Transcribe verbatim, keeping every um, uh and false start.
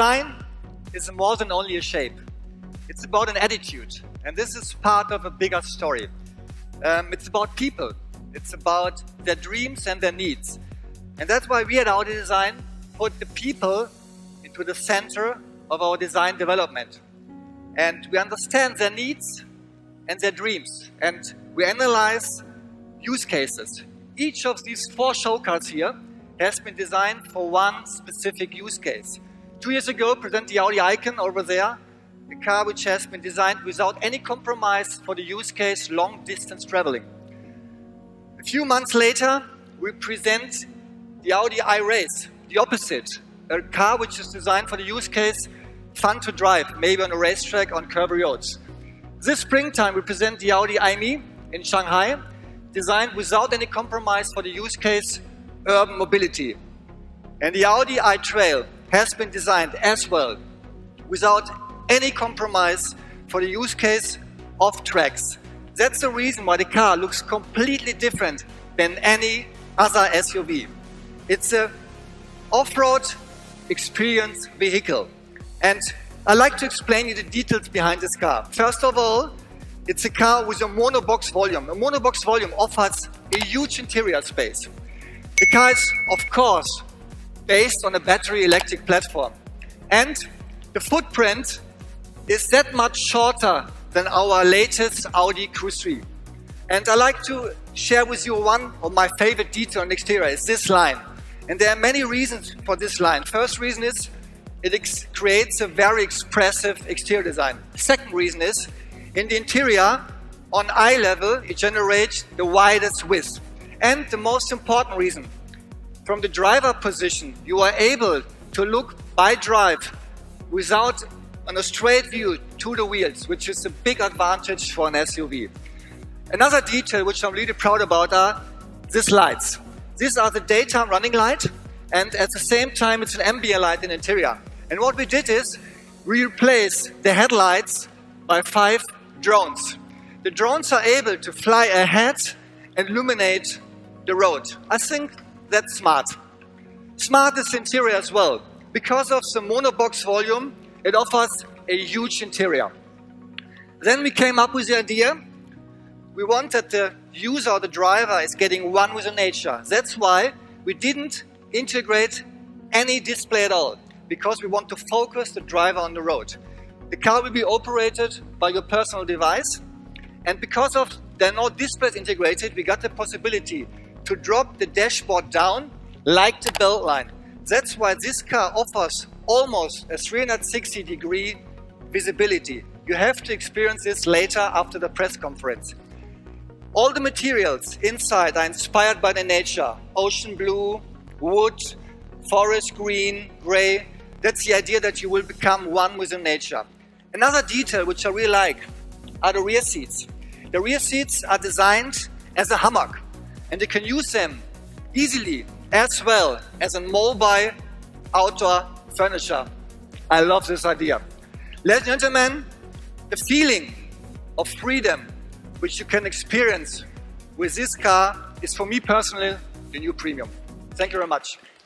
design is more than only a shape. It's about an attitude, and this is part of a bigger story. Um, it's about people. It's about their dreams and their needs. And that's why we at Audi Design put the people into the center of our design development. And we understand their needs and their dreams. And we analyze use cases. Each of these four show cars here has been designed for one specific use case. Two years ago, present the Audi Icon over there, a car which has been designed without any compromise for the use case long-distance traveling. A few months later, we present the Audi i-Race, the opposite, a car which is designed for the use case fun to drive, maybe on a racetrack, on curvy roads. This springtime, we present the Audi i-Mi in Shanghai, designed without any compromise for the use case urban mobility. And the Audi i-Trail has been designed as well, without any compromise for the use case off tracks. That's the reason why the car looks completely different than any other S U V. It's an off-road experience vehicle. And I'd like to explain you the details behind this car. First of all, it's a car with a monobox volume. A monobox volume offers a huge interior space. The car is, of course, based on a battery electric platform. And the footprint is that much shorter than our latest Audi Q three. And I like to share with you one of my favorite detail on the exterior is this line. And there are many reasons for this line. First reason is it creates a very expressive exterior design. Second reason is in the interior, on eye level, it generates the widest width. And the most important reason, from the driver position, you are able to look by drive without on a straight view to the wheels, which is a big advantage for an S U V. Another detail which I'm really proud about are these lights. These are the daytime running light, and at the same time it's an ambient light in interior. And what we did is we replaced the headlights by five drones. The drones are able to fly ahead and illuminate the road. I think that's smart. Smart is interior as well. Because of the monobox volume, it offers a huge interior. Then we came up with the idea, we want that the user or the driver is getting one with the nature. That's why we didn't integrate any display at all, because we want to focus the driver on the road. The car will be operated by your personal device, and because of there are no displays integrated, we got the possibility to drop the dashboard down like the belt line. That's why this car offers almost a three hundred sixty degree visibility. You have to experience this later after the press conference. All the materials inside are inspired by the nature. Ocean blue, wood, forest green, gray. That's the idea that you will become one with the nature. Another detail which I really like are the rear seats. The rear seats are designed as a hammock, and you can use them easily as well as a mobile outdoor furniture. I love this idea. Ladies and gentlemen, the feeling of freedom which you can experience with this car is, for me personally, the new premium. Thank you very much.